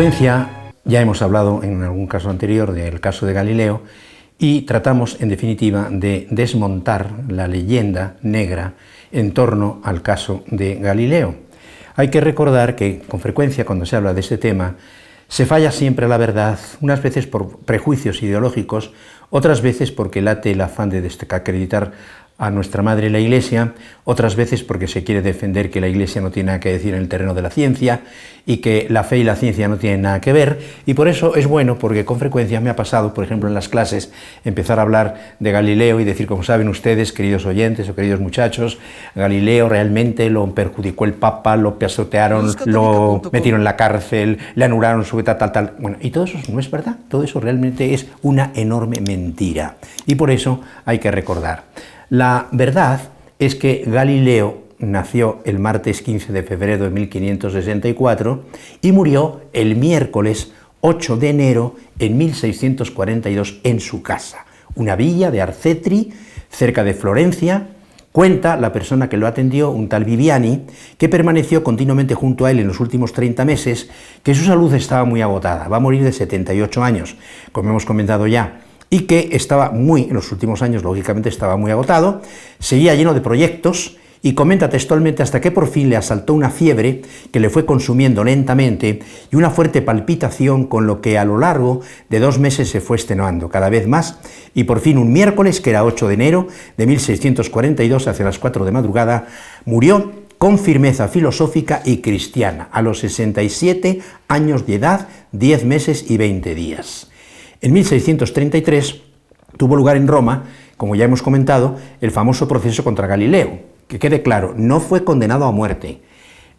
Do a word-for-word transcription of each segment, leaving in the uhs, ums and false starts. frecuencia ya hemos hablado en algún caso anterior del caso de Galileo y tratamos en definitiva de desmontar la leyenda negra en torno al caso de Galileo. Hay que recordar que con frecuencia cuando se habla de este tema se falla siempre a la verdad, unas veces por prejuicios ideológicos, otras veces porque late el afán de desacreditar a nuestra madre la Iglesia, otras veces porque se quiere defender que la Iglesia no tiene nada que decir en el terreno de la ciencia y que la fe y la ciencia no tienen nada que ver, y por eso es bueno, porque con frecuencia me ha pasado, por ejemplo, en las clases, empezar a hablar de Galileo y decir, como saben ustedes, queridos oyentes o queridos muchachos, Galileo realmente lo perjudicó el Papa, lo piazotearon, lo metieron en la cárcel, le anularon su beta, tal, tal... Bueno, y todo eso no es verdad, todo eso realmente es una enorme mentira, y por eso hay que recordar. La verdad es que Galileo nació el martes quince de febrero de mil quinientos sesenta y cuatro y murió el miércoles ocho de enero en mil seiscientos cuarenta y dos en su casa, una villa de Arcetri, cerca de Florencia. Cuenta la persona que lo atendió, un tal Viviani, que permaneció continuamente junto a él en los últimos treinta meses, que su salud estaba muy agotada, va a morir de setenta y ocho años, como hemos comentado ya, y que estaba muy, en los últimos años, lógicamente estaba muy agotado, seguía lleno de proyectos, y comenta textualmente hasta que por fin le asaltó una fiebre que le fue consumiendo lentamente y una fuerte palpitación con lo que a lo largo de dos meses se fue extenuando cada vez más, y por fin un miércoles, que era ocho de enero de mil seiscientos cuarenta y dos, hacia las cuatro de madrugada, murió con firmeza filosófica y cristiana, a los sesenta y siete años de edad, diez meses y veinte días. En mil seiscientos treinta y tres tuvo lugar en Roma, como ya hemos comentado, el famoso proceso contra Galileo. Que quede claro, no fue condenado a muerte,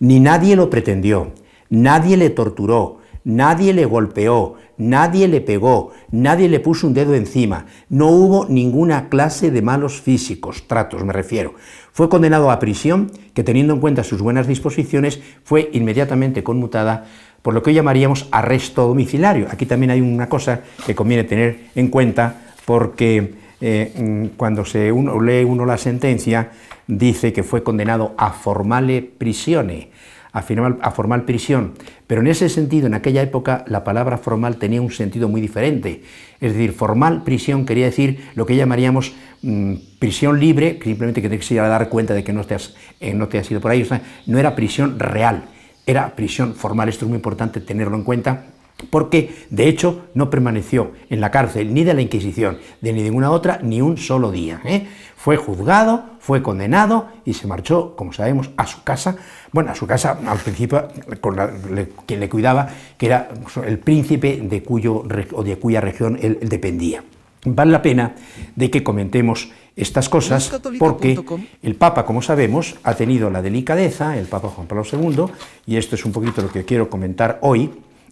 ni nadie lo pretendió, nadie le torturó, nadie le golpeó, nadie le pegó, nadie le puso un dedo encima, no hubo ninguna clase de malos físicos, tratos me refiero. Fue condenado a prisión, que teniendo en cuenta sus buenas disposiciones, fue inmediatamente conmutada por lo que hoy llamaríamos arresto domiciliario. Aquí también hay una cosa que conviene tener en cuenta, porque eh, cuando se uno, lee uno la sentencia, dice que fue condenado a formale prisione, a formal, a formal prisión, pero en ese sentido, en aquella época, la palabra formal tenía un sentido muy diferente, es decir, formal prisión quería decir lo que llamaríamos mmm, prisión libre, simplemente que te quisiera dar cuenta de que no te has, eh, no te has ido por ahí, o sea, no era prisión real, era prisión formal. Esto es muy importante tenerlo en cuenta, porque de hecho no permaneció en la cárcel ni de la Inquisición, de ni ninguna otra, ni un solo día, ¿eh? Fue juzgado, fue condenado y se marchó, como sabemos, a su casa, bueno, a su casa al principio con la, le, quien le cuidaba, que era el príncipe de, cuyo, o de cuya región él, él dependía. Vale la pena de que comentemos estas cosas, porque el Papa, como sabemos, ha tenido la delicadeza, el Papa Juan Pablo segundo, y esto es un poquito lo que quiero comentar hoy,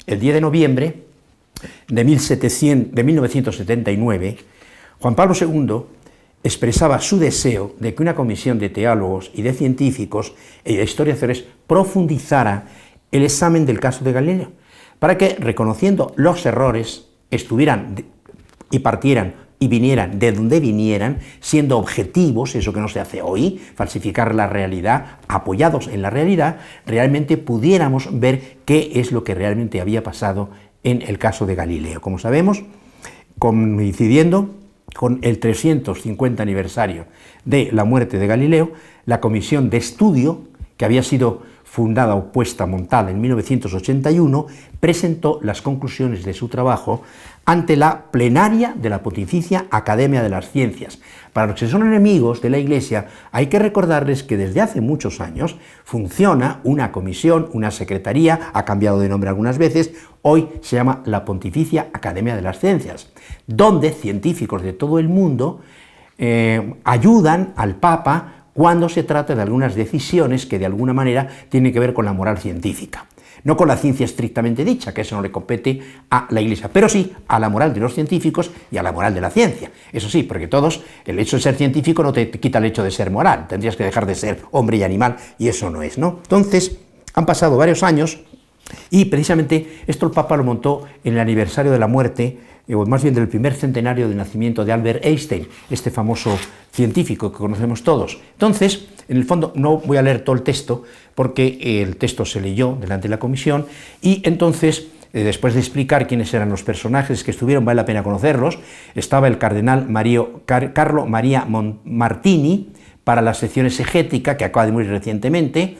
el diez de noviembre de mil novecientos setenta y nueve, Juan Pablo segundo expresaba su deseo de que una comisión de teólogos y de científicos y de historiadores profundizara el examen del caso de Galileo, para que, reconociendo los errores, estuvieran de, y partieran y vinieran de donde vinieran, siendo objetivos, eso que no se hace hoy, falsificar la realidad, apoyados en la realidad, realmente pudiéramos ver qué es lo que realmente había pasado en el caso de Galileo. Como sabemos, coincidiendo con el trescientos cincuenta aniversario de la muerte de Galileo, la comisión de estudio, que había sido fundada o puesta, montada en mil novecientos ochenta y uno, presentó las conclusiones de su trabajo ante la plenaria de la Pontificia Academia de las Ciencias. Para los que son enemigos de la Iglesia, hay que recordarles que desde hace muchos años funciona una comisión, una secretaría, ha cambiado de nombre algunas veces, hoy se llama la Pontificia Academia de las Ciencias, donde científicos de todo el mundo eh, ayudan al Papa cuando se trata de algunas decisiones que de alguna manera tienen que ver con la moral científica. No con la ciencia estrictamente dicha, que eso no le compete a la Iglesia, pero sí a la moral de los científicos y a la moral de la ciencia. Eso sí, porque todos, el hecho de ser científico no te quita el hecho de ser moral, tendrías que dejar de ser hombre y animal, y eso no es, ¿no? Entonces, han pasado varios años, y precisamente esto el Papa lo montó en el aniversario de la muerte, o más bien del primer centenario del nacimiento de Albert Einstein, este famoso científico que conocemos todos. Entonces, en el fondo, no voy a leer todo el texto, porque el texto se leyó delante de la comisión, y entonces eh, después de explicar quiénes eran los personajes que estuvieron, vale la pena conocerlos, estaba el cardenal Mario, Car, Carlo María Martini, para la sección exegética, que acaba de morir recientemente,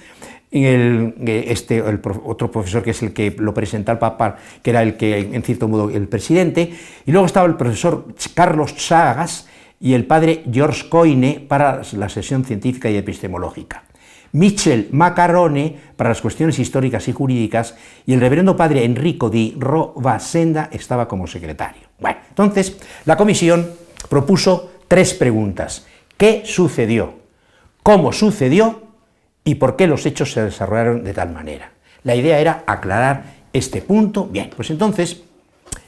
el, este, el otro profesor que es el que lo presenta al Papa, que era el que, en cierto modo, el presidente, y luego estaba el profesor Carlos Chagas y el padre George Coyne para la sesión científica y epistemológica, Michel Maccarone para las cuestiones históricas y jurídicas, y el reverendo padre Enrico Di Rovasenda estaba como secretario. Bueno, entonces, la comisión propuso tres preguntas. ¿Qué sucedió? ¿Cómo sucedió? ¿Y por qué los hechos se desarrollaron de tal manera? La idea era aclarar este punto. Bien, pues entonces,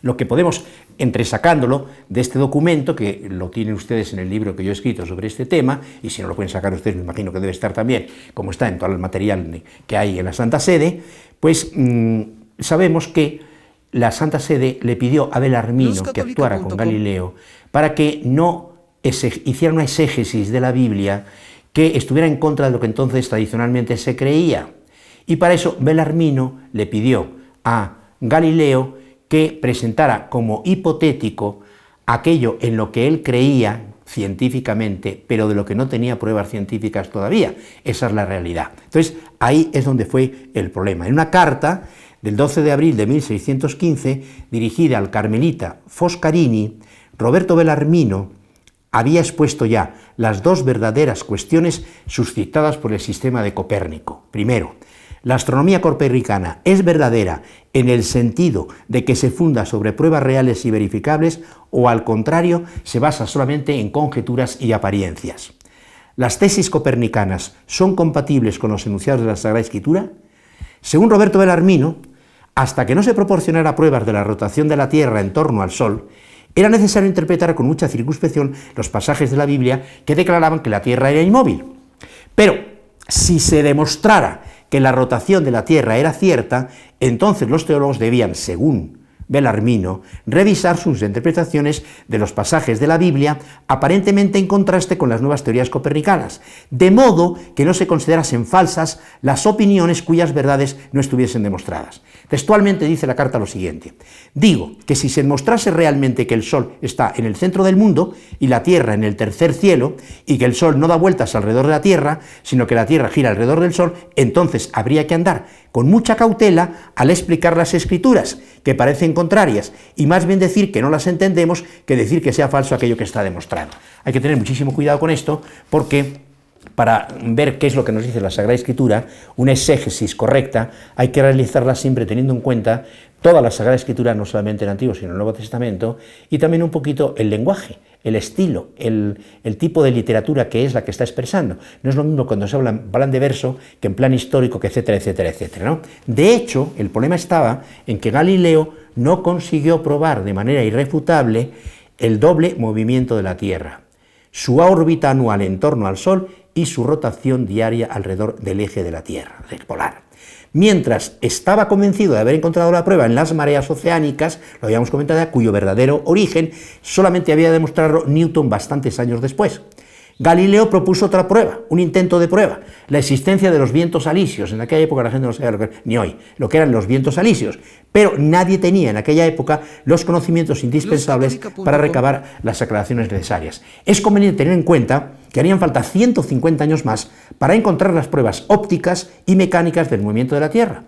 lo que podemos, entresacándolo de este documento, que lo tienen ustedes en el libro que yo he escrito sobre este tema, y si no lo pueden sacar ustedes, me imagino que debe estar también, como está en todo el material que hay en la Santa Sede, pues mmm, sabemos que la Santa Sede le pidió a Bellarmino que actuara con Galileo para que no hiciera una exégesis de la Biblia que estuviera en contra de lo que entonces tradicionalmente se creía. Y para eso Bellarmino le pidió a Galileo que presentara como hipotético aquello en lo que él creía científicamente, pero de lo que no tenía pruebas científicas todavía. Esa es la realidad. Entonces, ahí es donde fue el problema. En una carta del doce de abril de mil seiscientos quince, dirigida al carmelita Foscarini, Roberto Bellarmino había expuesto ya las dos verdaderas cuestiones suscitadas por el sistema de Copérnico. Primero, la astronomía copernicana es verdadera en el sentido de que se funda sobre pruebas reales y verificables, o al contrario, se basa solamente en conjeturas y apariencias. ¿Las tesis copernicanas son compatibles con los enunciados de la Sagrada Escritura? Según Roberto Bellarmino, hasta que no se proporcionara pruebas de la rotación de la Tierra en torno al Sol, era necesario interpretar con mucha circunspección los pasajes de la Biblia que declaraban que la Tierra era inmóvil. Pero, si se demostrara que la rotación de la Tierra era cierta, entonces los teólogos debían, según Bellarmino, revisar sus interpretaciones de los pasajes de la Biblia, aparentemente en contraste con las nuevas teorías copernicanas, de modo que no se considerasen falsas las opiniones cuyas verdades no estuviesen demostradas. Textualmente dice la carta lo siguiente: digo que si se mostrase realmente que el Sol está en el centro del mundo y la Tierra en el tercer cielo, y que el Sol no da vueltas alrededor de la Tierra, sino que la Tierra gira alrededor del Sol, entonces habría que andar con mucha cautela al explicar las Escrituras, que parecen contrarias, y más bien decir que no las entendemos que decir que sea falso aquello que está demostrado. Hay que tener muchísimo cuidado con esto, porque para ver qué es lo que nos dice la Sagrada Escritura, una exégesis correcta, hay que realizarla siempre teniendo en cuenta toda la Sagrada Escritura, no solamente el Antiguo, sino el Nuevo Testamento, y también un poquito el lenguaje, el estilo, el, el tipo de literatura que es la que está expresando. No es lo mismo cuando se habla en plan de verso que en plan histórico, que etcétera, etcétera, etcétera, ¿no? De hecho, el problema estaba en que Galileo no consiguió probar de manera irrefutable el doble movimiento de la Tierra, su órbita anual en torno al Sol y su rotación diaria alrededor del eje de la Tierra, del polar. Mientras estaba convencido de haber encontrado la prueba en las mareas oceánicas, lo habíamos comentado, cuyo verdadero origen solamente había de demostrarlo Newton bastantes años después. Galileo propuso otra prueba, un intento de prueba, la existencia de los vientos alisios. En aquella época la gente no sabía lo que, ni hoy, lo que eran los vientos alisios, pero nadie tenía en aquella época los conocimientos indispensables para recabar las aclaraciones necesarias. Es conveniente tener en cuenta que harían falta ciento cincuenta años más para encontrar las pruebas ópticas y mecánicas del movimiento de la Tierra.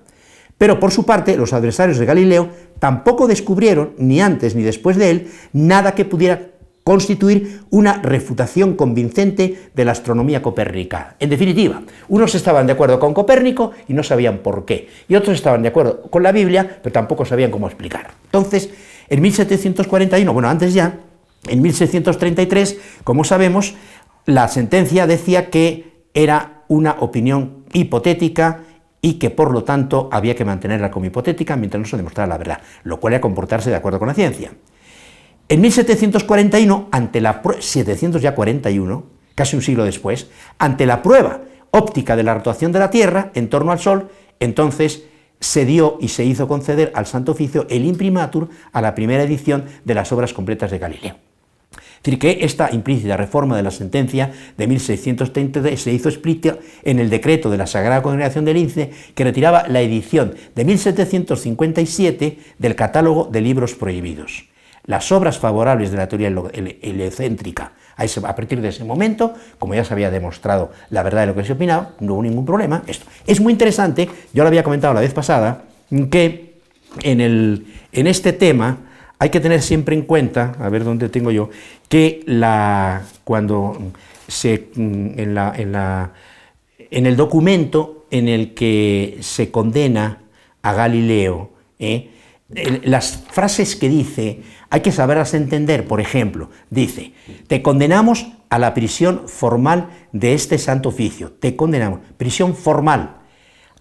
Pero, por su parte, los adversarios de Galileo tampoco descubrieron, ni antes ni después de él, nada que pudiera constituir una refutación convincente de la astronomía copérnica. En definitiva, unos estaban de acuerdo con Copérnico y no sabían por qué, y otros estaban de acuerdo con la Biblia, pero tampoco sabían cómo explicar. Entonces, en mil setecientos cuarenta y uno, bueno, antes ya, en mil seiscientos treinta y tres, como sabemos, la sentencia decía que era una opinión hipotética y que, por lo tanto, había que mantenerla como hipotética mientras no se demostrara la verdad, lo cual era comportarse de acuerdo con la ciencia. En mil setecientos cuarenta y uno, ante la setecientos cuarenta y uno, casi un siglo después, ante la prueba óptica de la rotación de la Tierra en torno al Sol, entonces se dio y se hizo conceder al Santo Oficio el imprimatur a la primera edición de las obras completas de Galileo. decir, que esta implícita reforma de la sentencia de mil seiscientos treinta se hizo explícita en el decreto de la Sagrada Congregación del Lince que retiraba la edición de mil setecientos cincuenta y siete del catálogo de libros prohibidos. Las obras favorables de la teoría heliocéntrica a, ese, a partir de ese momento, como ya se había demostrado la verdad de lo que se opinaba, no hubo ningún problema. Esto es muy interesante, yo lo había comentado la vez pasada, que en, el, en este tema hay que tener siempre en cuenta, a ver dónde tengo yo, que la, cuando se, en, la, en, la, en el documento en el que se condena a Galileo, ¿eh? las frases que dice, hay que saberlas entender. Por ejemplo, dice, te condenamos a la prisión formal de este santo oficio, te condenamos, prisión formal,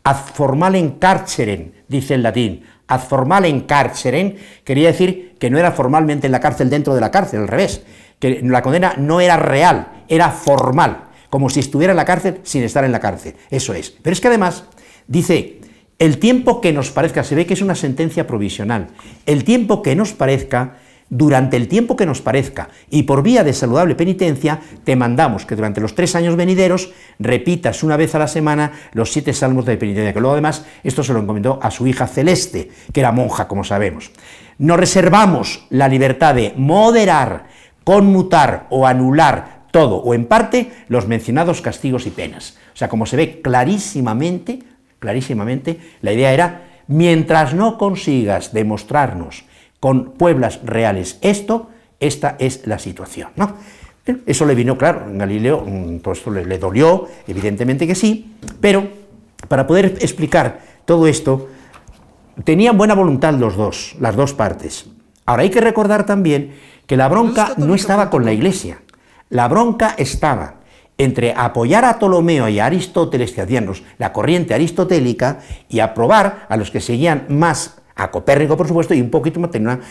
ad formalem carcerem, dice en latín, ad formalem carcerem, quería decir que no era formalmente en la cárcel, dentro de la cárcel, al revés, que la condena no era real, era formal, como si estuviera en la cárcel sin estar en la cárcel, eso es. Pero es que además, dice, el tiempo que nos parezca, se ve que es una sentencia provisional, el tiempo que nos parezca, durante el tiempo que nos parezca, y por vía de saludable penitencia, te mandamos que durante los tres años venideros repitas una vez a la semana los siete salmos de penitencia, que luego además esto se lo encomendó a su hija Celeste, que era monja, como sabemos. Nos reservamos la libertad de moderar, conmutar o anular todo o en parte los mencionados castigos y penas. O sea, como se ve clarísimamente, clarísimamente, la idea era, mientras no consigas demostrarnos con pruebas reales esto, esta es la situación, ¿no? Eso le vino claro, Galileo, todo esto le, le dolió, evidentemente que sí, pero para poder explicar todo esto, tenían buena voluntad los dos, las dos partes. Ahora, hay que recordar también que la bronca no estaba con la Iglesia, la bronca estaba entre apoyar a Ptolomeo y a Aristóteles, que hacían los, la corriente aristotélica, y aprobar a los que seguían más, a Copérnico, por supuesto, y un poquito más, tenía una,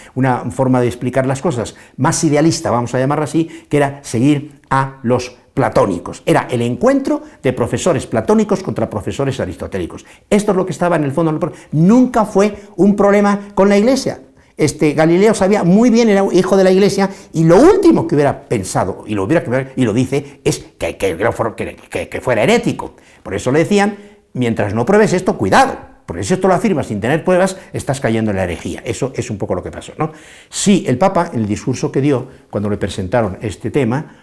una forma de explicar las cosas más idealista, vamos a llamarla así, que era seguir a los platónicos. Era el encuentro de profesores platónicos contra profesores aristotélicos. Esto es lo que estaba en el fondo. Nunca fue un problema con la Iglesia. Este, Galileo sabía muy bien, era hijo de la Iglesia, y lo último que hubiera pensado, y lo, hubiera, y lo dice, es que, que, que, que fuera herético. Por eso le decían, mientras no pruebes esto, cuidado, porque si esto lo afirmas sin tener pruebas, estás cayendo en la herejía. Eso es un poco lo que pasó, ¿no? Sí, el Papa, en el discurso que dio cuando le presentaron este tema,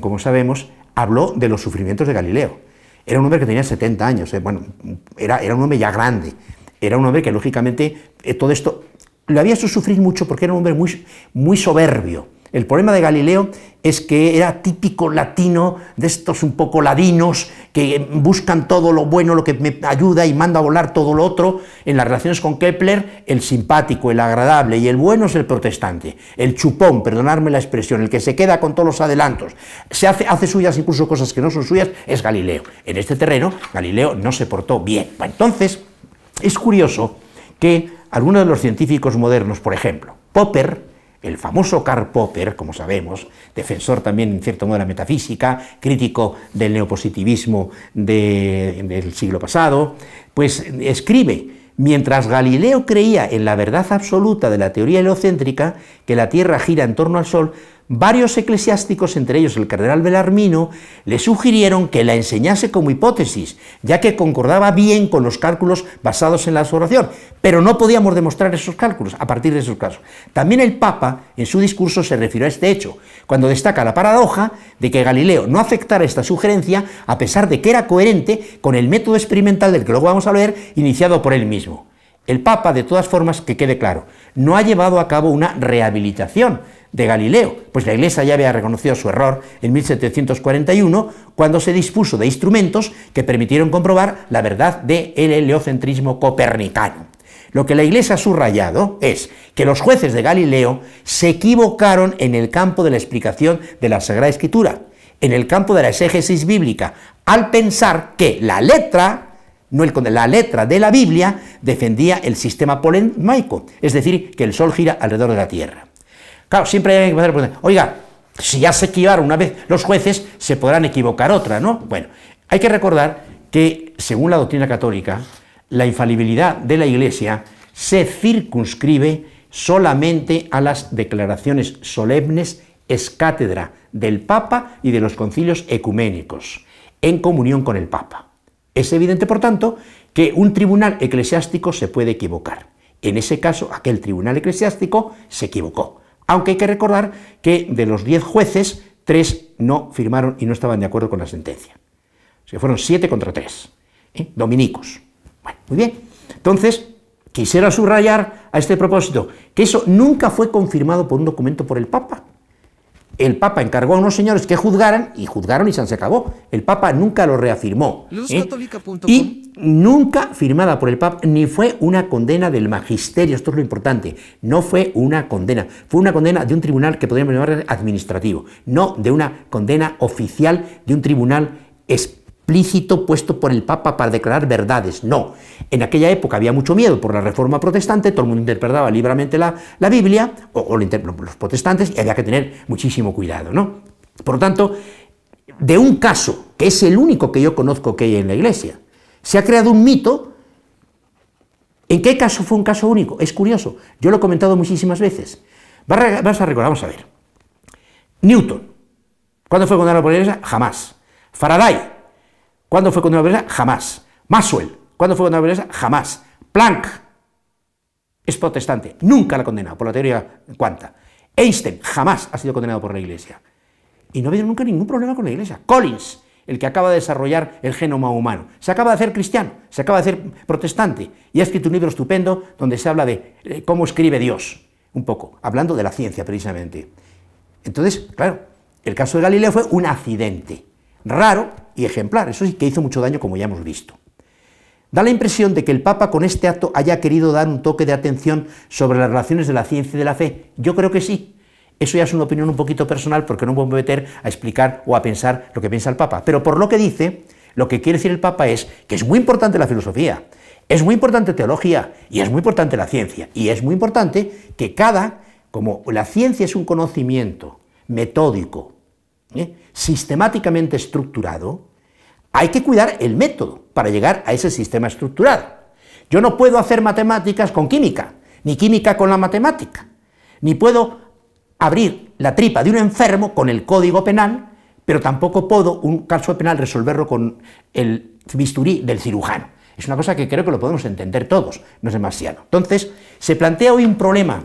como sabemos, habló de los sufrimientos de Galileo. Era un hombre que tenía setenta años, eh, bueno, era, era un hombre ya grande, era un hombre que lógicamente eh, todo esto lo había hecho sufrir mucho porque era un hombre muy, muy soberbio. El problema de Galileo es que era típico latino, de estos un poco ladinos, que buscan todo lo bueno, lo que me ayuda y manda a volar todo lo otro. En las relaciones con Kepler, el simpático, el agradable y el bueno es el protestante, el chupón, perdonadme la expresión, el que se queda con todos los adelantos, se hace, hace suyas incluso cosas que no son suyas, es Galileo. En este terreno, Galileo no se portó bien. Entonces, es curioso que algunos de los científicos modernos, por ejemplo, Popper, el famoso Karl Popper, como sabemos, defensor también en cierto modo de la metafísica, crítico del neopositivismo de, del siglo pasado, pues escribe, mientras Galileo creía en la verdad absoluta de la teoría heliocéntrica, que la Tierra gira en torno al Sol, varios eclesiásticos, entre ellos el cardenal Bellarmino, le sugirieron que la enseñase como hipótesis, ya que concordaba bien con los cálculos basados en la observación, pero no podíamos demostrar esos cálculos a partir de esos casos. También el Papa, en su discurso, se refirió a este hecho, cuando destaca la paradoja de que Galileo no aceptara esta sugerencia, a pesar de que era coherente con el método experimental del que luego vamos a ver, iniciado por él mismo. El Papa, de todas formas, que quede claro, no ha llevado a cabo una rehabilitación de Galileo, pues la Iglesia ya había reconocido su error en mil setecientos cuarenta y uno, cuando se dispuso de instrumentos que permitieron comprobar la verdad del heliocentrismo copernicano. Lo que la Iglesia ha subrayado es que los jueces de Galileo se equivocaron en el campo de la explicación de la Sagrada Escritura, en el campo de la exégesis bíblica, al pensar que la letra, no el, la letra de la Biblia defendía el sistema polemaico, es decir, que el Sol gira alrededor de la Tierra. Claro, siempre hay que hacer la pregunta, oiga, si ya se equivocaron una vez los jueces, se podrán equivocar otra, ¿no? Bueno, hay que recordar que, según la doctrina católica, la infalibilidad de la Iglesia se circunscribe solamente a las declaraciones solemnes es cátedra del Papa y de los concilios ecuménicos, en comunión con el Papa. Es evidente, por tanto, que un tribunal eclesiástico se puede equivocar. En ese caso, aquel tribunal eclesiástico se equivocó. Aunque hay que recordar que de los diez jueces, tres no firmaron y no estaban de acuerdo con la sentencia. O sea, fueron siete contra tres. ¿eh? Dominicos. Bueno, muy bien. Entonces, quisiera subrayar a este propósito que eso nunca fue confirmado por un documento por el Papa. El Papa encargó a unos señores que juzgaran, y juzgaron y se acabó. El Papa nunca lo reafirmó. ¿eh? Y nunca firmada por el Papa, ni fue una condena del magisterio, esto es lo importante, no fue una condena, fue una condena de un tribunal que podríamos llamar administrativo, no de una condena oficial de un tribunal explícito puesto por el Papa para declarar verdades, no. En aquella época había mucho miedo por la Reforma protestante, todo el mundo interpretaba libremente la, la Biblia, o, o los protestantes, y había que tener muchísimo cuidado, ¿no? Por lo tanto, de un caso, que es el único que yo conozco que hay en la Iglesia, se ha creado un mito. ¿En qué caso fue un caso único? Es curioso, yo lo he comentado muchísimas veces. Vas a recordar, vamos a ver. Newton, ¿cuándo fue condenado por la Iglesia? Jamás. Faraday, ¿cuándo fue condenado por la Iglesia? Jamás. Maxwell, ¿cuándo fue condenado por la Iglesia? Jamás. Planck, es protestante, nunca la ha condenado por la teoría cuanta. Einstein, jamás ha sido condenado por la Iglesia. Y no ha habido nunca ningún problema con la Iglesia. Collins, el que acaba de desarrollar el genoma humano. Se acaba de hacer cristiano, se acaba de hacer protestante, y ha escrito un libro estupendo donde se habla de eh, cómo escribe Dios, un poco, hablando de la ciencia precisamente. Entonces, claro, el caso de Galileo fue un accidente, raro y ejemplar, eso sí que hizo mucho daño, como ya hemos visto. Da la impresión de que el Papa con este acto haya querido dar un toque de atención sobre las relaciones de la ciencia y de la fe. Yo creo que sí. Eso ya es una opinión un poquito personal, porque no me voy a meter a explicar o a pensar lo que piensa el Papa. Pero por lo que dice, lo que quiere decir el Papa es que es muy importante la filosofía, es muy importante teología, y es muy importante la ciencia, y es muy importante que cada, como la ciencia es un conocimiento metódico, ¿eh? sistemáticamente estructurado, hay que cuidar el método para llegar a ese sistema estructurado. Yo no puedo hacer matemáticas con química, ni química con la matemática, ni puedo abrir la tripa de un enfermo con el código penal, pero tampoco puedo un caso penal resolverlo con el bisturí del cirujano. Es una cosa que creo que lo podemos entender todos, no es demasiado. Entonces, ¿se plantea hoy un problema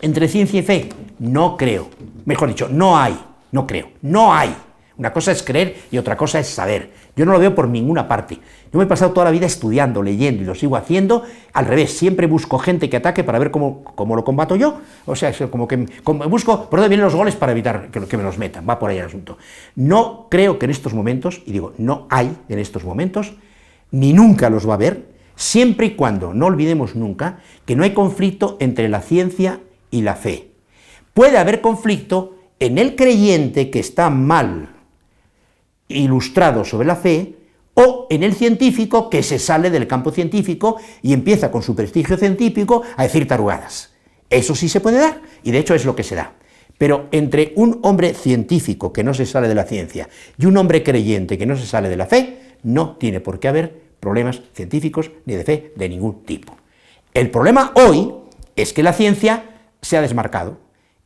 entre ciencia y fe? No creo. Mejor dicho, no hay, no creo, no hay. Una cosa es creer y otra cosa es saber. Yo no lo veo por ninguna parte. Yo me he pasado toda la vida estudiando, leyendo, y lo sigo haciendo. Al revés, siempre busco gente que ataque para ver cómo, cómo lo combato yo. O sea, es como que como busco por dónde vienen los goles para evitar que, que me los metan. Va por ahí el asunto. No creo que en estos momentos, y digo, no hay en estos momentos, ni nunca los va a haber, siempre y cuando no olvidemos nunca que no hay conflicto entre la ciencia y la fe. Puede haber conflicto en el creyente que está mal ilustrado sobre la fe, o en el científico que se sale del campo científico y empieza con su prestigio científico a decir tarugadas. Eso sí se puede dar, y de hecho es lo que se da. Pero entre un hombre científico que no se sale de la ciencia y un hombre creyente que no se sale de la fe, no tiene por qué haber problemas científicos ni de fe de ningún tipo. El problema hoy es que la ciencia se ha desmarcado,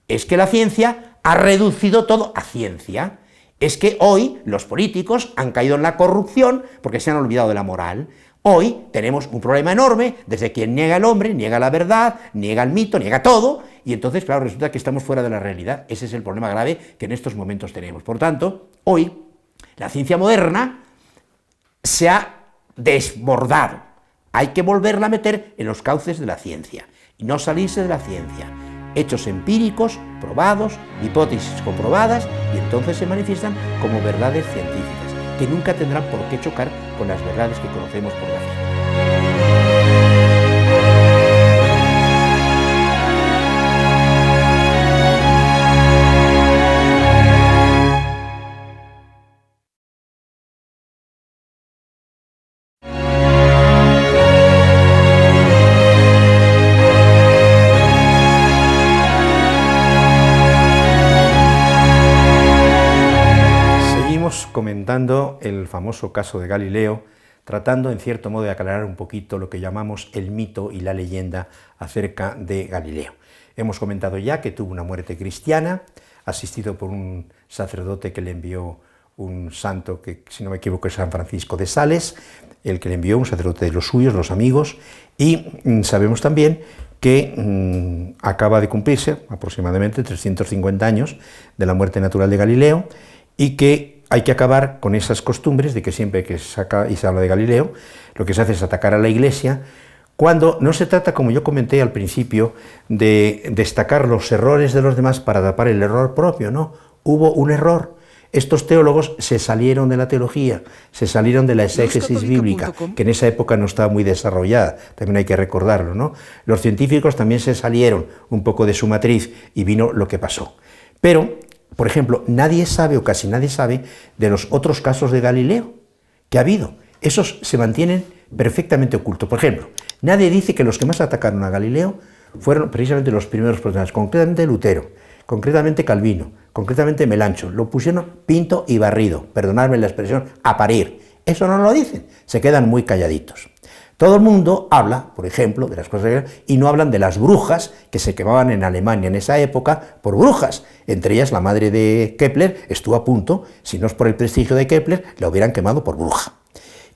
es que la ciencia ha reducido todo a ciencia. Es que hoy los políticos han caído en la corrupción porque se han olvidado de la moral. Hoy tenemos un problema enorme, desde quien niega el hombre, niega la verdad, niega el mito, niega todo, y entonces, claro, resulta que estamos fuera de la realidad. Ese es el problema grave que en estos momentos tenemos. Por tanto, hoy la ciencia moderna se ha desbordado. Hay que volverla a meter en los cauces de la ciencia, y no salirse de la ciencia. Hechos empíricos, probados, hipótesis comprobadas, y entonces se manifiestan como verdades científicas, que nunca tendrán por qué chocar con las verdades que conocemos por la fe. Comentando el famoso caso de Galileo, tratando en cierto modo de aclarar un poquito lo que llamamos el mito y la leyenda acerca de Galileo. Hemos comentado ya que tuvo una muerte cristiana, asistido por un sacerdote que le envió un santo, que si no me equivoco es San Francisco de Sales, el que le envió, un sacerdote de los suyos, los amigos, y sabemos también que mmm, acaba de cumplirse aproximadamente trescientos cincuenta años de la muerte natural de Galileo, y que hay que acabar con esas costumbres de que siempre que se, acaba, y se habla de Galileo, lo que se hace es atacar a la Iglesia, cuando no se trata, como yo comenté al principio, de destacar los errores de los demás para tapar el error propio, no, hubo un error. Estos teólogos se salieron de la teología, se salieron de la exégesis bíblica, que en esa época no estaba muy desarrollada, también hay que recordarlo, ¿no? Los científicos también se salieron un poco de su matriz y vino lo que pasó. Pero, por ejemplo, nadie sabe, o casi nadie sabe, de los otros casos de Galileo que ha habido. Esos se mantienen perfectamente ocultos. Por ejemplo, nadie dice que los que más atacaron a Galileo fueron precisamente los primeros protestantes, concretamente Lutero, concretamente Calvino, concretamente Melancho. Lo pusieron pinto y barrido, perdonadme la expresión, a parir. Eso no lo dicen, se quedan muy calladitos. Todo el mundo habla, por ejemplo, de las cosas de Galileo, y no hablan de las brujas que se quemaban en Alemania en esa época por brujas. Entre ellas la madre de Kepler estuvo a punto, si no es por el prestigio de Kepler, la hubieran quemado por bruja.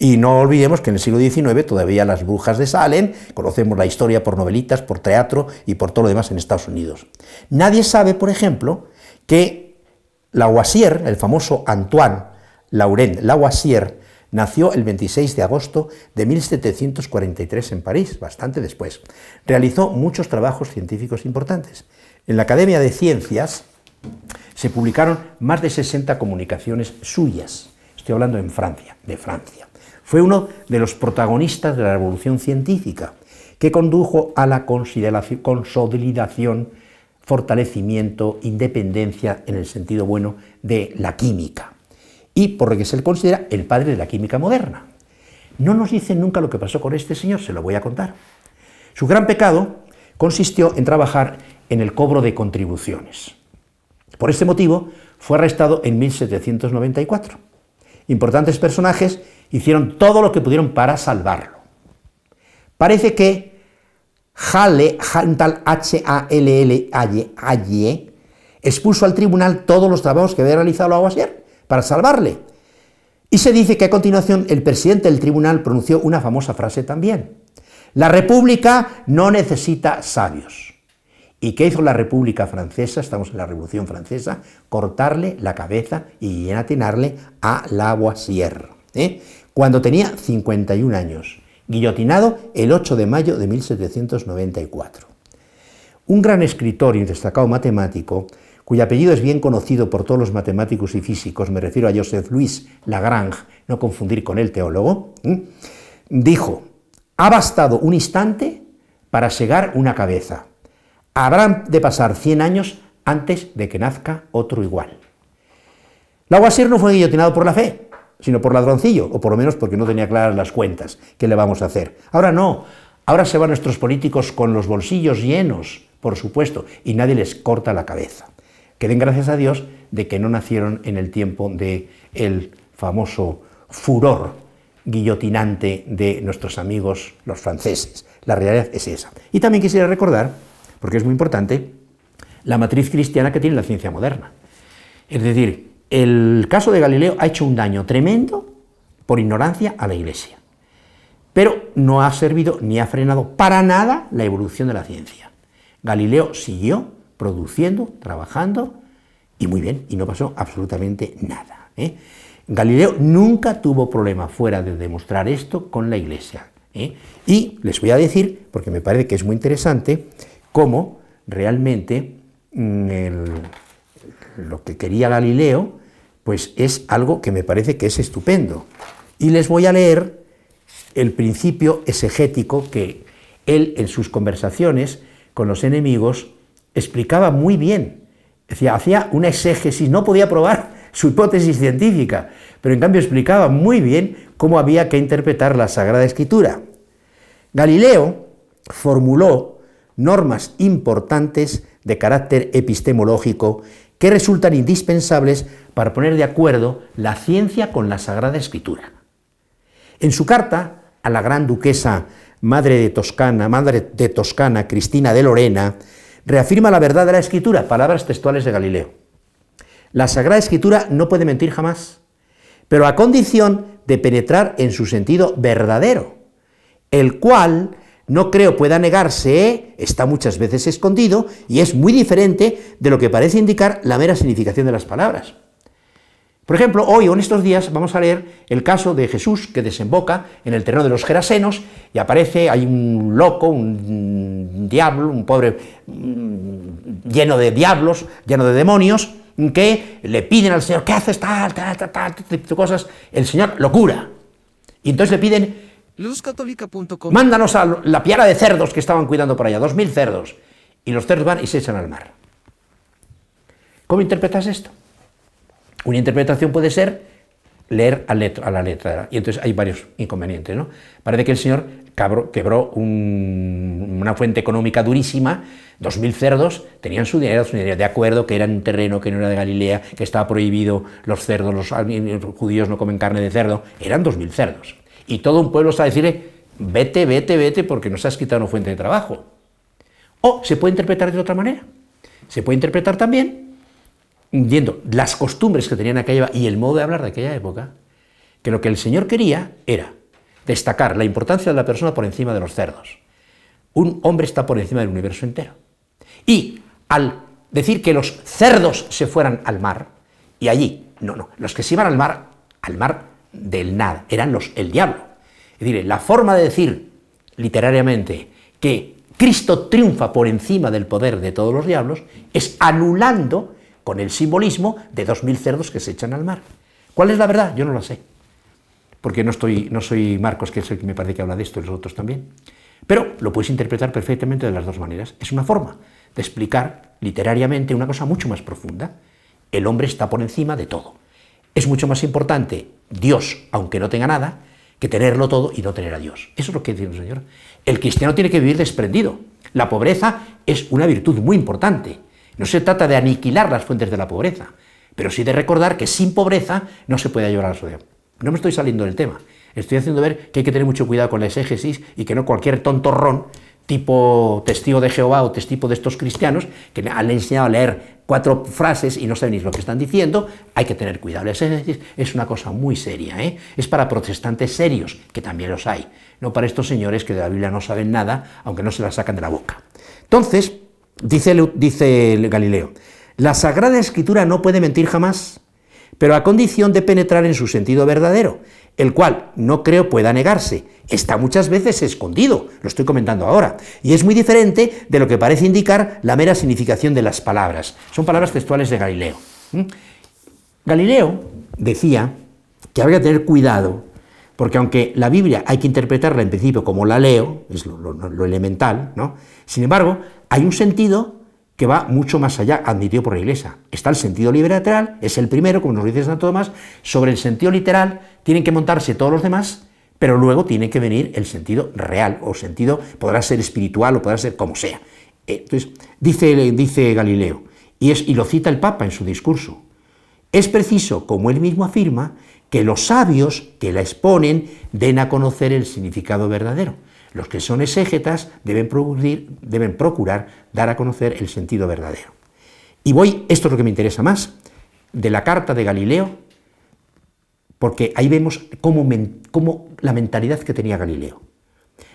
Y no olvidemos que en el siglo diecinueve todavía las brujas de Salem, conocemos la historia por novelitas, por teatro y por todo lo demás en Estados Unidos. Nadie sabe, por ejemplo, que Lavoisier, el famoso Antoine Laurent Lavoisier, nació el veintiséis de agosto de mil setecientos cuarenta y tres en París, bastante después. Realizó muchos trabajos científicos importantes. En la Academia de Ciencias se publicaron más de sesenta comunicaciones suyas. Estoy hablando en Francia, de Francia. Fue uno de los protagonistas de la revolución científica, que condujo a la consolidación, fortalecimiento, independencia, en el sentido bueno, de la química, y por lo que se le considera el padre de la química moderna. No nos dicen nunca lo que pasó con este señor, se lo voy a contar. Su gran pecado consistió en trabajar en el cobro de contribuciones. Por este motivo fue arrestado en mil setecientos noventa y cuatro. Importantes personajes hicieron todo lo que pudieron para salvarlo. Parece que Hallé, un tal H A L L, expuso al tribunal todos los trabajos que había realizado Lavoisier para salvarle. Y se dice que a continuación el presidente del tribunal pronunció una famosa frase también. La República no necesita sabios. ¿Y qué hizo la República Francesa? Estamos en la Revolución Francesa, cortarle la cabeza y guillotinarle a Lavoisier, ¿eh? Cuando tenía cincuenta y un años, guillotinado el ocho de mayo de mil setecientos noventa y cuatro. Un gran escritor y destacado matemático, cuyo apellido es bien conocido por todos los matemáticos y físicos, me refiero a Joseph-Louis Lagrange, no confundir con el teólogo, ¿eh? Dijo, ha bastado un instante para segar una cabeza. Habrán de pasar cien años antes de que nazca otro igual. Lavoisier no fue guillotinado por la fe, sino por ladroncillo, o por lo menos porque no tenía claras las cuentas. ¿Qué le vamos a hacer? Ahora no, ahora se van nuestros políticos con los bolsillos llenos, por supuesto, y nadie les corta la cabeza. Que den gracias a Dios de que no nacieron en el tiempo del famoso furor guillotinante de nuestros amigos los franceses. La realidad es esa. Y también quisiera recordar, porque es muy importante, la matriz cristiana que tiene la ciencia moderna. Es decir, el caso de Galileo ha hecho un daño tremendo por ignorancia a la Iglesia, pero no ha servido ni ha frenado para nada la evolución de la ciencia. Galileo siguió produciendo, trabajando, y muy bien, y no pasó absolutamente nada, ¿eh? Galileo nunca tuvo problema fuera de demostrar esto con la Iglesia, ¿eh? Y les voy a decir, porque me parece que es muy interesante, cómo realmente el, lo que quería Galileo, pues es algo que me parece que es estupendo. Y les voy a leer el principio exegético que él en sus conversaciones con los enemigos explicaba muy bien. Decía, hacía una exégesis, no podía probar su hipótesis científica, pero en cambio explicaba muy bien cómo había que interpretar la Sagrada Escritura. Galileo formuló normas importantes de carácter epistemológico que resultan indispensables para poner de acuerdo la ciencia con la Sagrada Escritura. En su carta a la gran duquesa madre de Toscana, madre de Toscana, Cristina de Lorena, reafirma la verdad de la Escritura, palabras textuales de Galileo. La Sagrada Escritura no puede mentir jamás, pero a condición de penetrar en su sentido verdadero, el cual no creo pueda negarse, está muchas veces escondido y es muy diferente de lo que parece indicar la mera significación de las palabras. Por ejemplo, hoy o en estos días vamos a leer el caso de Jesús que desemboca en el terreno de los Gerasenos y aparece, hay un loco, un diablo, un pobre lleno de diablos, lleno de demonios, que le piden al Señor, ¿qué haces? Tal, tal, tal, tal, cosas. El Señor lo cura. Y entonces le piden, mándanos a la piara de cerdos que estaban cuidando por allá, dos mil cerdos. Y los cerdos van y se echan al mar. ¿Cómo interpretas esto? Una interpretación puede ser leer a, letra, a la letra, y entonces hay varios inconvenientes, ¿no? Parece que el señor cabró, quebró un, una fuente económica durísima, dos mil cerdos tenían su dinero, su dinero, de acuerdo que era un terreno que no era de Galilea, que estaba prohibido los cerdos, los, los judíos no comen carne de cerdo, eran dos mil cerdos. Y todo un pueblo está a decirle, vete, vete, vete, porque nos has quitado una fuente de trabajo. O se puede interpretar de otra manera, se puede interpretar también viendo las costumbres que tenían aquella y el modo de hablar de aquella época, que lo que el Señor quería era destacar la importancia de la persona por encima de los cerdos. Un hombre está por encima del universo entero. Y al decir que los cerdos se fueran al mar, y allí, no, no, los que se iban al mar, al mar del nada, eran los el diablo. Es decir, la forma de decir literariamente que Cristo triunfa por encima del poder de todos los diablos es anulando con el simbolismo de dos mil cerdos que se echan al mar. ¿Cuál es la verdad? Yo no lo sé, porque no, estoy, no soy Marcos, que es el que me parece que habla de esto, y los otros también. Pero lo puedes interpretar perfectamente de las dos maneras. Es una forma de explicar literariamente una cosa mucho más profunda. El hombre está por encima de todo. Es mucho más importante Dios, aunque no tenga nada, que tenerlo todo y no tener a Dios. Eso es lo que dice el Señor. El cristiano tiene que vivir desprendido. La pobreza es una virtud muy importante. No se trata de aniquilar las fuentes de la pobreza, pero sí de recordar que sin pobreza no se puede ayudar a la sociedad. No me estoy saliendo del tema, estoy haciendo ver que hay que tener mucho cuidado con la exégesis y que no cualquier tontorrón, tipo testigo de Jehová o testigo de estos cristianos, que le han enseñado a leer cuatro frases y no saben ni lo que están diciendo, hay que tener cuidado. La exégesis es una cosa muy seria, ¿eh? Es para protestantes serios, que también los hay, no para estos señores que de la Biblia no saben nada, aunque no se la sacan de la boca. Entonces, Dice, dice Galileo, la Sagrada Escritura no puede mentir jamás, pero a condición de penetrar en su sentido verdadero, el cual no creo pueda negarse, está muchas veces escondido, lo estoy comentando ahora, y es muy diferente de lo que parece indicar la mera significación de las palabras. Son palabras textuales de Galileo. ¿Mm? Galileo decía que habría que tener cuidado, porque aunque la Biblia hay que interpretarla en principio como la leo, es lo, lo, lo elemental, ¿no? Sin embargo, hay un sentido que va mucho más allá, admitido por la Iglesia. Está el sentido literal, es el primero, como nos dice Santo Tomás, sobre el sentido literal tienen que montarse todos los demás, pero luego tiene que venir el sentido real, o sentido, podrá ser espiritual, o podrá ser como sea. Entonces, dice, dice Galileo, y, es, y lo cita el Papa en su discurso, es preciso, como él mismo afirma, que los sabios que la exponen den a conocer el significado verdadero. Los que son exégetas deben, producir, deben procurar dar a conocer el sentido verdadero. Y voy, esto es lo que me interesa más, de la carta de Galileo, porque ahí vemos cómo, men, cómo la mentalidad que tenía Galileo.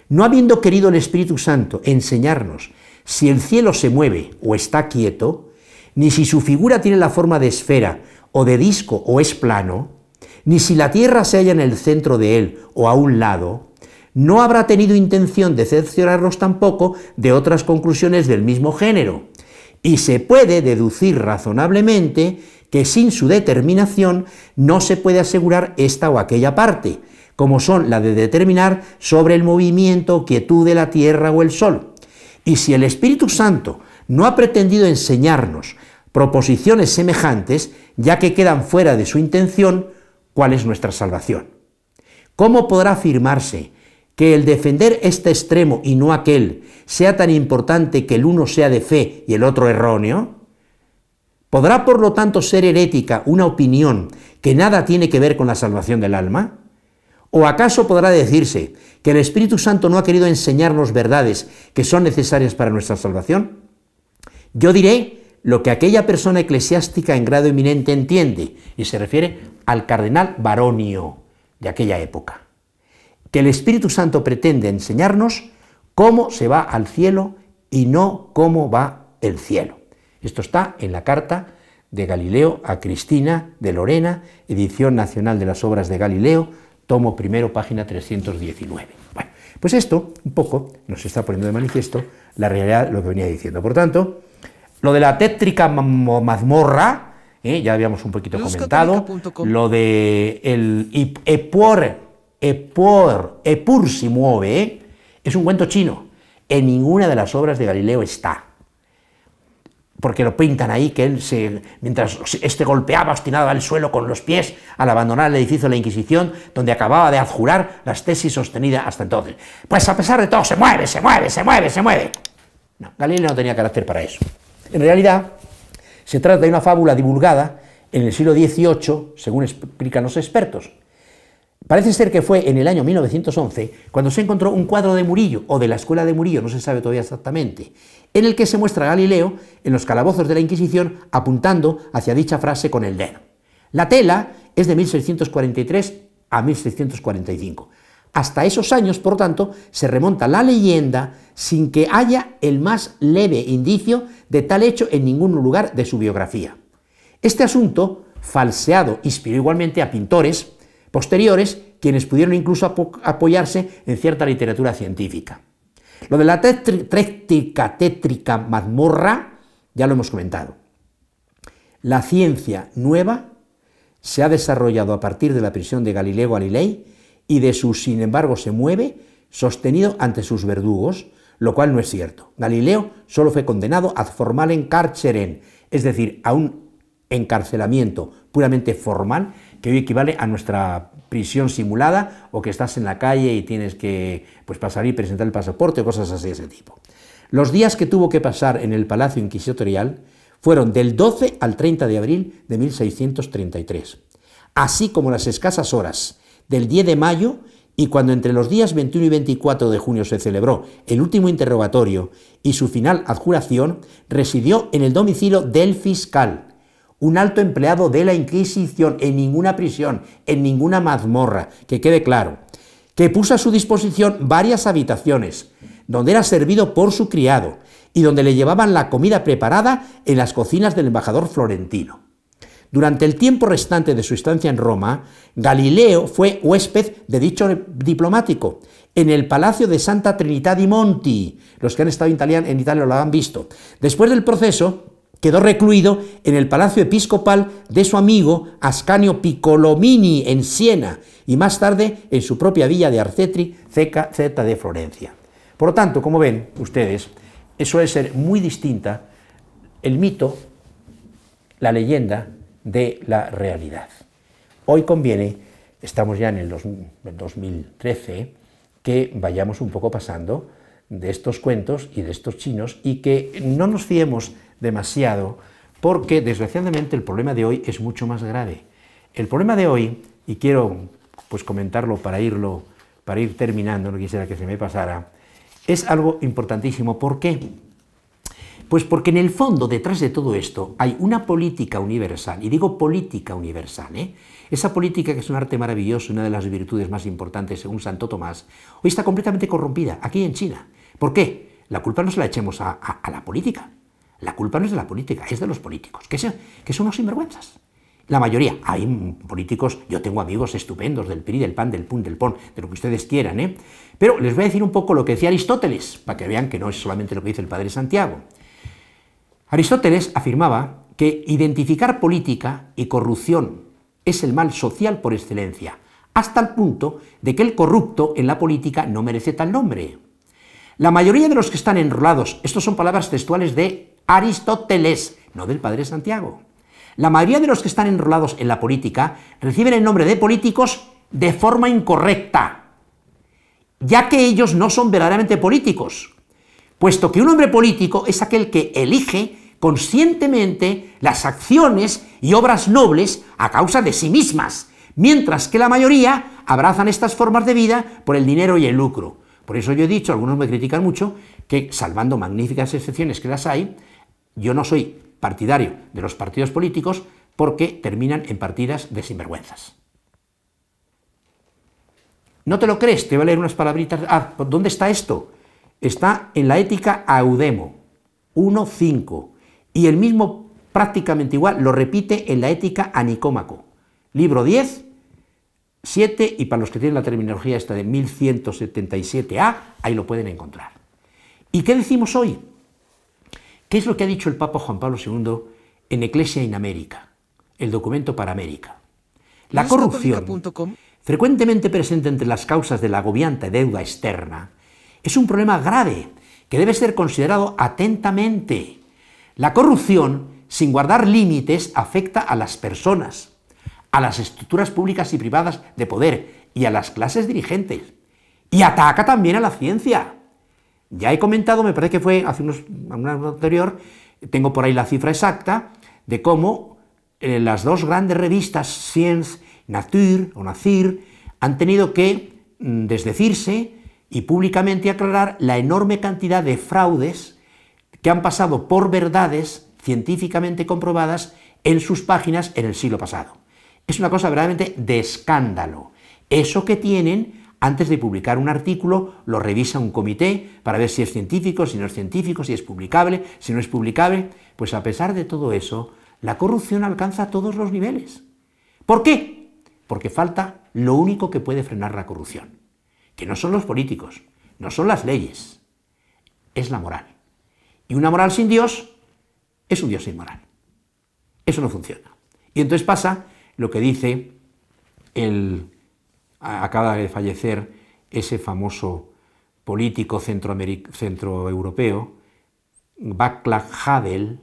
No habiendo querido el Espíritu Santo enseñarnos si el cielo se mueve o está quieto, ni si su figura tiene la forma de esfera o de disco o es plano, ni si la tierra se halla en el centro de él o a un lado, no habrá tenido intención de cerciorarnos tampoco de otras conclusiones del mismo género, y se puede deducir razonablemente que sin su determinación no se puede asegurar esta o aquella parte, como son la de determinar sobre el movimiento o quietud de la tierra o el sol. Y si el Espíritu Santo no ha pretendido enseñarnos proposiciones semejantes, ya que quedan fuera de su intención, ¿cuál es nuestra salvación? ¿Cómo podrá afirmarse que el defender este extremo y no aquel sea tan importante que el uno sea de fe y el otro erróneo? ¿Podrá por lo tanto ser herética una opinión que nada tiene que ver con la salvación del alma? ¿O acaso podrá decirse que el Espíritu Santo no ha querido enseñarnos verdades que son necesarias para nuestra salvación? Yo diré lo que aquella persona eclesiástica en grado eminente entiende, y se refiere al cardenal Baronio de aquella época, que el Espíritu Santo pretende enseñarnos cómo se va al cielo y no cómo va el cielo. Esto está en la carta de Galileo a Cristina de Lorena, edición nacional de las obras de Galileo, tomo primero, página trescientos diecinueve. Bueno, pues esto, un poco, nos está poniendo de manifiesto la realidad, lo que venía diciendo. Por tanto, lo de la tétrica mazmorra, eh, ya habíamos un poquito comentado, lo de el Epur, Epur, Epur si mueve, eh, es un cuento chino, en ninguna de las obras de Galileo está. Porque lo pintan ahí, que él, se, mientras este golpeaba obstinado al suelo con los pies al abandonar el edificio de la Inquisición, donde acababa de adjurar las tesis sostenidas hasta entonces. Pues a pesar de todo, se mueve, se mueve, se mueve, se mueve. No, Galileo no tenía carácter para eso. En realidad, se trata de una fábula divulgada en el siglo dieciocho, según explican los expertos. Parece ser que fue en el año mil novecientos once cuando se encontró un cuadro de Murillo, o de la escuela de Murillo, no se sabe todavía exactamente, en el que se muestra a Galileo en los calabozos de la Inquisición apuntando hacia dicha frase con el dedo. La tela es de mil seiscientos cuarenta y tres a mil seiscientos cuarenta y cinco. Hasta esos años, por tanto, se remonta la leyenda sin que haya el más leve indicio de tal hecho en ningún lugar de su biografía. Este asunto, falseado, inspiró igualmente a pintores posteriores, quienes pudieron incluso ap- apoyarse en cierta literatura científica. Lo de la tétrica, tétrica mazmorra, ya lo hemos comentado. La ciencia nueva se ha desarrollado a partir de la prisión de Galileo Galilei y de su, sin embargo, se mueve, sostenido ante sus verdugos, lo cual no es cierto. Galileo solo fue condenado ad formalen carceren, es decir, a un encarcelamiento puramente formal, que hoy equivale a nuestra prisión simulada, o que estás en la calle y tienes que pues, pasar y presentar el pasaporte, o cosas así de ese tipo. Los días que tuvo que pasar en el Palacio Inquisitorial fueron del doce al treinta de abril de mil seiscientos treinta y tres, así como las escasas horas del diez de mayo, y cuando entre los días veintiuno y veinticuatro de junio se celebró el último interrogatorio y su final adjuración, residió en el domicilio del fiscal, un alto empleado de la Inquisición, en ninguna prisión, en ninguna mazmorra, que quede claro, que puso a su disposición varias habitaciones, donde era servido por su criado, y donde le llevaban la comida preparada en las cocinas del embajador florentino. Durante el tiempo restante de su estancia en Roma, Galileo fue huésped de dicho diplomático, en el Palacio de Santa Trinità di Monti, los que han estado en Italia, en Italia lo han visto. Después del proceso, quedó recluido en el palacio episcopal de su amigo Ascanio Piccolomini en Siena y más tarde en su propia villa de Arcetri, cerca de Florencia. Por lo tanto, como ven ustedes, suele ser muy distinta el mito, la leyenda de la realidad. Hoy conviene, estamos ya en el dos mil trece, que vayamos un poco pasando de estos cuentos y de estos chinos y que no nos fiemos demasiado, porque desgraciadamente el problema de hoy es mucho más grave. El problema de hoy, y quiero pues comentarlo para irlo, para ir terminando, no quisiera que se me pasara, es algo importantísimo. ¿Por qué? Pues porque en el fondo, detrás de todo esto, hay una política universal, y digo política universal, ¿eh? Esa política que es un arte maravilloso, una de las virtudes más importantes según Santo Tomás, hoy está completamente corrompida, aquí en China. ¿Por qué? La culpa no se la echemos a, a, a la política. La culpa no es de la política, es de los políticos, que, se, que son unos sinvergüenzas. La mayoría, hay políticos, yo tengo amigos estupendos del P R I, del P A N, del P U N, del P O N, de lo que ustedes quieran, ¿eh? Pero les voy a decir un poco lo que decía Aristóteles, para que vean que no es solamente lo que dice el padre Santiago. Aristóteles afirmaba que identificar política y corrupción es el mal social por excelencia, hasta el punto de que el corrupto en la política no merece tal nombre. La mayoría de los que están enrolados, estos son palabras textuales de Aristóteles, no del padre Santiago. La mayoría de los que están enrolados en la política reciben el nombre de políticos de forma incorrecta, ya que ellos no son verdaderamente políticos, puesto que un hombre político es aquel que elige conscientemente las acciones y obras nobles a causa de sí mismas, mientras que la mayoría abrazan estas formas de vida por el dinero y el lucro. Por eso yo he dicho, algunos me critican mucho, que salvando magníficas excepciones que las hay, yo no soy partidario de los partidos políticos porque terminan en partidas de sinvergüenzas. ¿No te lo crees? Te voy a leer unas palabritas. Ah, ¿dónde está esto? Está en la Ética Audemo, uno punto cinco, y el mismo prácticamente igual lo repite en la Ética a Nicómaco, libro diez, siete, y para los que tienen la terminología esta de mil ciento setenta y siete A, ahí lo pueden encontrar. ¿Y qué decimos hoy? ¿Qué es lo que ha dicho el Papa Juan Pablo segundo en Ecclesia in America, el documento para América? La corrupción, frecuentemente presente entre las causas de la agobiante deuda externa, es un problema grave que debe ser considerado atentamente. La corrupción, sin guardar límites, afecta a las personas, a las estructuras públicas y privadas de poder y a las clases dirigentes, y ataca también a la ciencia. Ya he comentado, me parece que fue hace unos años anterior, tengo por ahí la cifra exacta, de cómo eh, las dos grandes revistas, Science, Nature o Nacir, han tenido que mm, desdecirse y públicamente aclarar la enorme cantidad de fraudes que han pasado por verdades científicamente comprobadas en sus páginas en el siglo pasado. Es una cosa verdaderamente de escándalo. Eso que tienen, antes de publicar un artículo, lo revisa un comité para ver si es científico, si no es científico, si es publicable, si no es publicable. Pues a pesar de todo eso, la corrupción alcanza todos los niveles. ¿Por qué? Porque falta lo único que puede frenar la corrupción, que no son los políticos, no son las leyes, es la moral. Y una moral sin Dios es un Dios sin moral. Eso no funciona. Y entonces pasa lo que dice el, acaba de fallecer ese famoso político centroeuropeo, Václav Havel,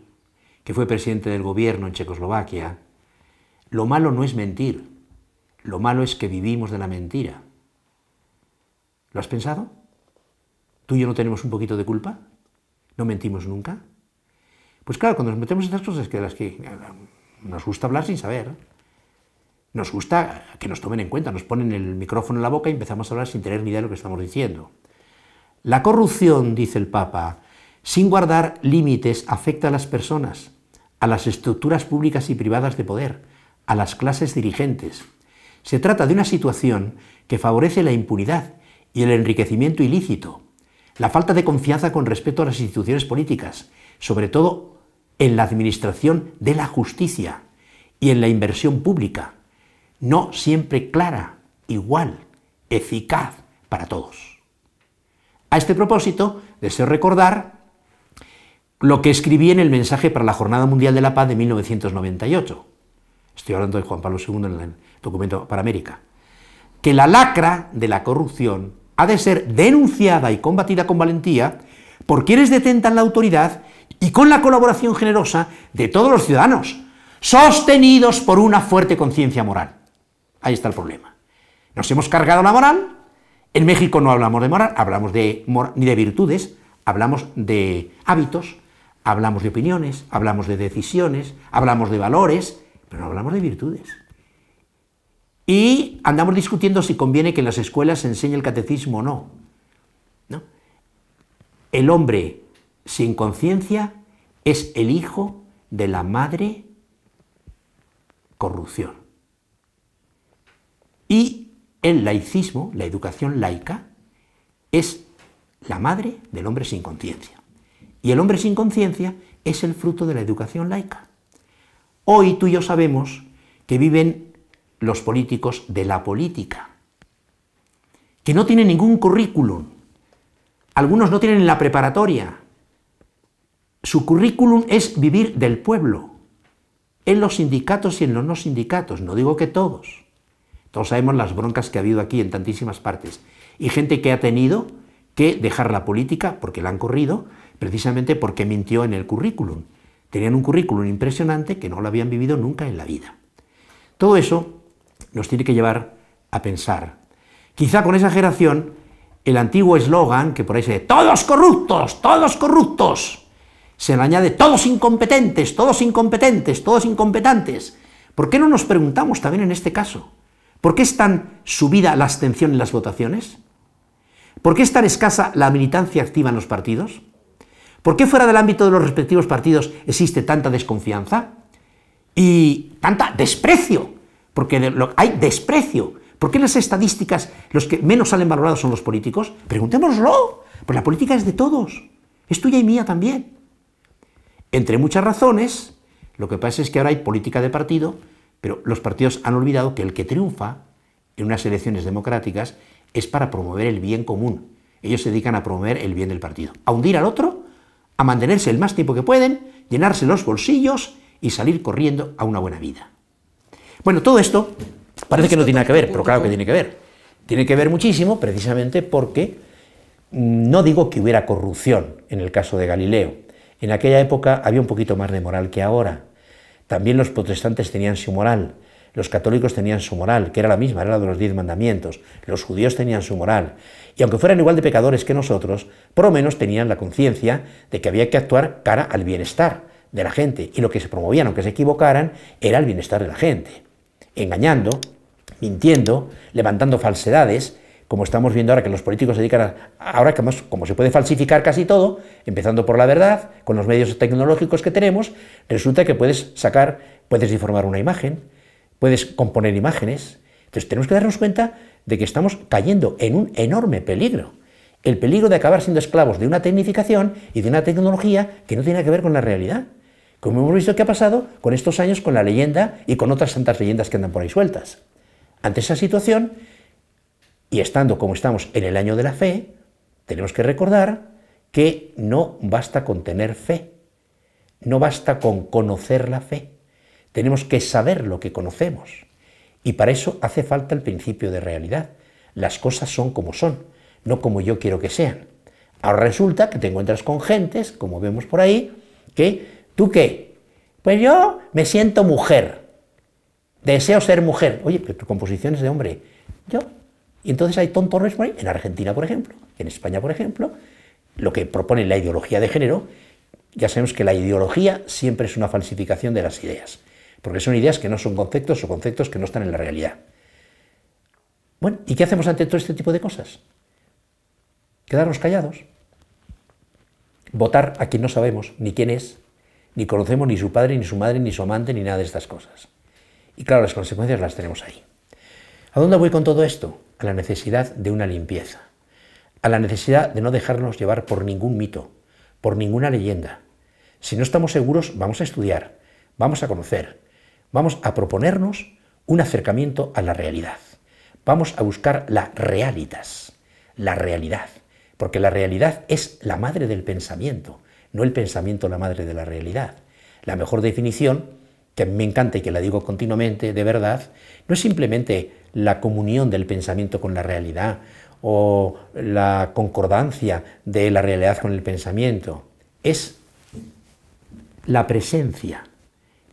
que fue presidente del gobierno en Checoslovaquia. Lo malo no es mentir, lo malo es que vivimos de la mentira. ¿Lo has pensado? ¿Tú y yo no tenemos un poquito de culpa? ¿No mentimos nunca? Pues claro, cuando nos metemos en estas cosas que de las que nos gusta hablar sin saber, nos gusta que nos tomen en cuenta, nos ponen el micrófono en la boca y empezamos a hablar sin tener ni idea de lo que estamos diciendo. La corrupción, dice el Papa, sin guardar límites, afecta a las personas, a las estructuras públicas y privadas de poder, a las clases dirigentes. Se trata de una situación que favorece la impunidad y el enriquecimiento ilícito, la falta de confianza con respecto a las instituciones políticas, sobre todo en la administración de la justicia y en la inversión pública, no siempre clara, igual, eficaz para todos. A este propósito, deseo recordar lo que escribí en el mensaje para la Jornada Mundial de la Paz de mil novecientos noventa y ocho. Estoy hablando de Juan Pablo segundo en el documento para América. Que la lacra de la corrupción ha de ser denunciada y combatida con valentía por quienes detentan la autoridad y con la colaboración generosa de todos los ciudadanos, sostenidos por una fuerte conciencia moral. Ahí está el problema. Nos hemos cargado la moral. En México no hablamos de moral, hablamos de mor- ni de virtudes, hablamos de hábitos, hablamos de opiniones, hablamos de decisiones, hablamos de valores, pero no hablamos de virtudes. Y andamos discutiendo si conviene que en las escuelas se enseñe el catecismo o no. ¿No? El hombre sin conciencia es el hijo de la madre corrupción. Y el laicismo, la educación laica, es la madre del hombre sin conciencia. Y el hombre sin conciencia es el fruto de la educación laica. Hoy tú y yo sabemos que viven los políticos de la política, que no tienen ningún currículum. Algunos no tienen la preparatoria. Su currículum es vivir del pueblo, en los sindicatos y en los no sindicatos, no digo que todos. Todos sabemos las broncas que ha habido aquí en tantísimas partes. Y gente que ha tenido que dejar la política, porque la han corrido, precisamente porque mintió en el currículum. Tenían un currículum impresionante que no lo habían vivido nunca en la vida. Todo eso nos tiene que llevar a pensar. Quizá con exageración, el antiguo eslogan, que por ahí se dice, ¡todos corruptos, todos corruptos! Se le añade, ¡todos incompetentes, todos incompetentes, todos incompetentes! ¿Por qué no nos preguntamos también en este caso? ¿Por qué es tan subida la abstención en las votaciones? ¿Por qué es tan escasa la militancia activa en los partidos? ¿Por qué fuera del ámbito de los respectivos partidos existe tanta desconfianza y tanta desprecio? Porque de lo, hay desprecio. ¿Por qué en las estadísticas los que menos salen valorados son los políticos? Preguntémoslo, pues la política es de todos, es tuya y mía también. Entre muchas razones, lo que pasa es que ahora hay política de partido, pero los partidos han olvidado que el que triunfa en unas elecciones democráticas es para promover el bien común. Ellos se dedican a promover el bien del partido, a hundir al otro, a mantenerse el más tiempo que pueden, llenarse los bolsillos y salir corriendo a una buena vida. Bueno, todo esto parece que no tiene nada que ver, pero claro que tiene que ver. Tiene que ver muchísimo precisamente porque no digo que hubiera corrupción en el caso de Galileo. En aquella época había un poquito más de moral que ahora. También los protestantes tenían su moral, los católicos tenían su moral, que era la misma, era la de los diez mandamientos, los judíos tenían su moral, y aunque fueran igual de pecadores que nosotros, por lo menos tenían la conciencia de que había que actuar cara al bienestar de la gente, y lo que se promovían, aunque se equivocaran, era el bienestar de la gente, engañando, mintiendo, levantando falsedades, como estamos viendo ahora que los políticos se dedican a... Ahora que más, como se puede falsificar casi todo, empezando por la verdad, con los medios tecnológicos que tenemos, resulta que puedes sacar, puedes deformar una imagen, puedes componer imágenes. Entonces tenemos que darnos cuenta de que estamos cayendo en un enorme peligro, el peligro de acabar siendo esclavos de una tecnificación y de una tecnología que no tiene que ver con la realidad, como hemos visto que ha pasado con estos años con la leyenda y con otras tantas leyendas que andan por ahí sueltas. Ante esa situación, y estando como estamos en el año de la fe, tenemos que recordar que no basta con tener fe, no basta con conocer la fe, tenemos que saber lo que conocemos, y para eso hace falta el principio de realidad. Las cosas son como son, no como yo quiero que sean. Ahora resulta que te encuentras con gentes, como vemos por ahí, que, ¿tú qué? Pues yo me siento mujer, deseo ser mujer. Oye, pero tu composición es de hombre. Yo... Y entonces hay tontorres por ahí, en Argentina por ejemplo, en España por ejemplo, lo que propone la ideología de género. Ya sabemos que la ideología siempre es una falsificación de las ideas, porque son ideas que no son conceptos o conceptos que no están en la realidad. Bueno, ¿y qué hacemos ante todo este tipo de cosas? Quedarnos callados, votar a quien no sabemos ni quién es, ni conocemos ni su padre, ni su madre, ni su amante, ni nada de estas cosas. Y claro, las consecuencias las tenemos ahí. ¿A dónde voy con todo esto? A la necesidad de una limpieza, a la necesidad de no dejarnos llevar por ningún mito, por ninguna leyenda. Si no estamos seguros, vamos a estudiar, vamos a conocer, vamos a proponernos un acercamiento a la realidad. Vamos a buscar la realitas, la realidad, porque la realidad es la madre del pensamiento, no el pensamiento la madre de la realidad. La mejor definición, que a mí me encanta y que la digo continuamente, de verdad, no es simplemente la comunión del pensamiento con la realidad o la concordancia de la realidad con el pensamiento, es la presencia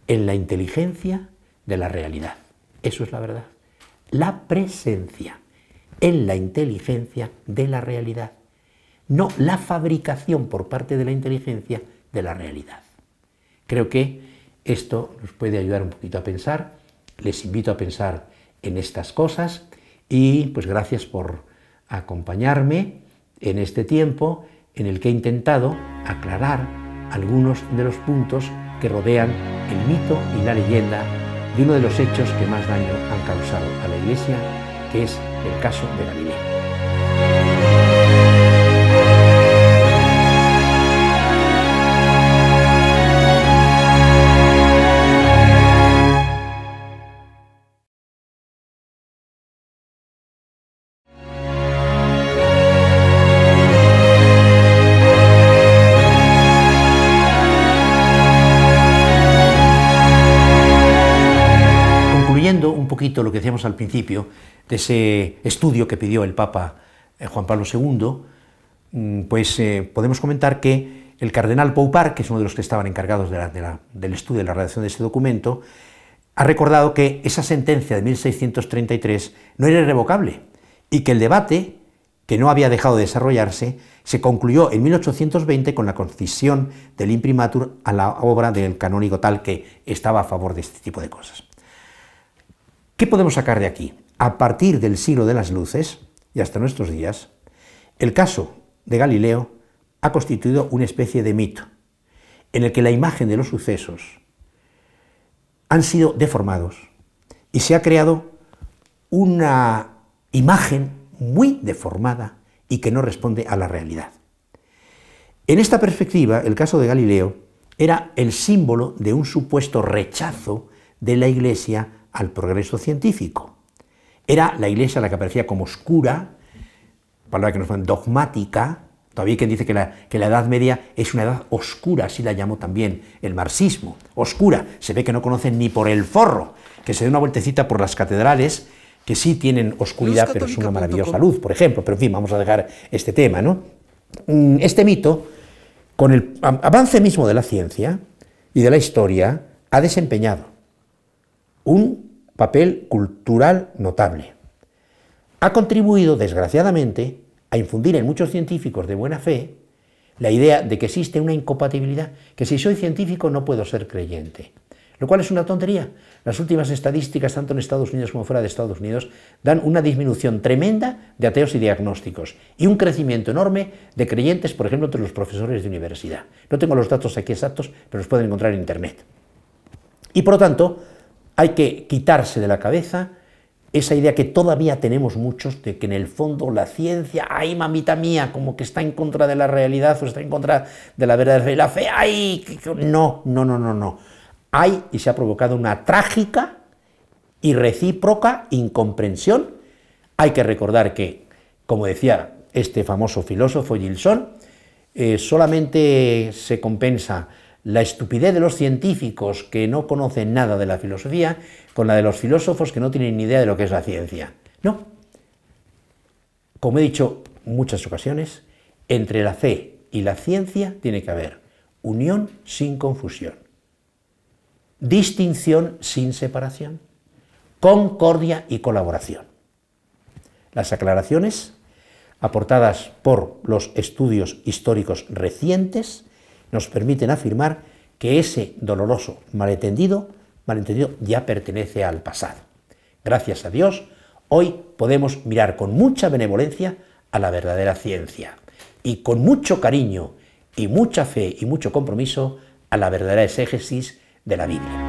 en la inteligencia de la realidad. Eso es la verdad. La presencia en la inteligencia de la realidad, no la fabricación por parte de la inteligencia de la realidad. Creo que esto nos puede ayudar un poquito a pensar. Les invito a pensar en estas cosas y pues gracias por acompañarme en este tiempo en el que he intentado aclarar algunos de los puntos que rodean el mito y la leyenda de uno de los hechos que más daño han causado a la Iglesia, que es el caso de Galileo. Lo que decíamos al principio de ese estudio que pidió el Papa Juan Pablo segundo, pues eh, podemos comentar que el cardenal Poupart, que es uno de los que estaban encargados de la, de la, del estudio y la redacción de este documento, ha recordado que esa sentencia de mil seiscientos treinta y tres no era irrevocable y que el debate, que no había dejado de desarrollarse, se concluyó en mil ochocientos veinte con la concesión del imprimatur a la obra del canónigo tal que estaba a favor de este tipo de cosas. ¿Qué podemos sacar de aquí? A partir del siglo de las luces y hasta nuestros días, el caso de Galileo ha constituido una especie de mito, en el que la imagen de los sucesos han sido deformados y se ha creado una imagen muy deformada y que no responde a la realidad. En esta perspectiva, el caso de Galileo era el símbolo de un supuesto rechazo de la Iglesia al progreso científico. Era la Iglesia la que aparecía como oscura, palabra que nos llaman dogmática. Todavía hay quien dice que la, que la Edad Media es una edad oscura, así la llamó también el marxismo. Oscura, se ve que no conocen ni por el forro, que se dé una vueltecita por las catedrales, que sí tienen oscuridad, pero es una maravillosa luz, por ejemplo. Pero en fin, vamos a dejar este tema, ¿no? Este mito, con el avance mismo de la ciencia y de la historia, ha desempeñado un papel cultural notable. Ha contribuido, desgraciadamente, a infundir en muchos científicos de buena fe la idea de que existe una incompatibilidad, que si soy científico no puedo ser creyente, lo cual es una tontería. Las últimas estadísticas, tanto en Estados Unidos como fuera de Estados Unidos, dan una disminución tremenda de ateos y de agnósticos, y un crecimiento enorme de creyentes, por ejemplo, entre los profesores de universidad. No tengo los datos aquí exactos, pero los pueden encontrar en Internet. Y por lo tanto, hay que quitarse de la cabeza esa idea que todavía tenemos muchos de que en el fondo la ciencia, ay mamita mía, como que está en contra de la realidad o está en contra de la verdad y la fe, ay, no, no, no, no, no. Hay y se ha provocado una trágica y recíproca incomprensión. Hay que recordar que, como decía este famoso filósofo Gilson, eh, solamente se compensa la estupidez de los científicos que no conocen nada de la filosofía con la de los filósofos que no tienen ni idea de lo que es la ciencia. No. Como he dicho en muchas ocasiones, entre la fe y la ciencia tiene que haber unión sin confusión, distinción sin separación, concordia y colaboración. Las aclaraciones aportadas por los estudios históricos recientes nos permiten afirmar que ese doloroso malentendido, malentendido ya pertenece al pasado. Gracias a Dios, hoy podemos mirar con mucha benevolencia a la verdadera ciencia y con mucho cariño y mucha fe y mucho compromiso a la verdadera exégesis de la Biblia.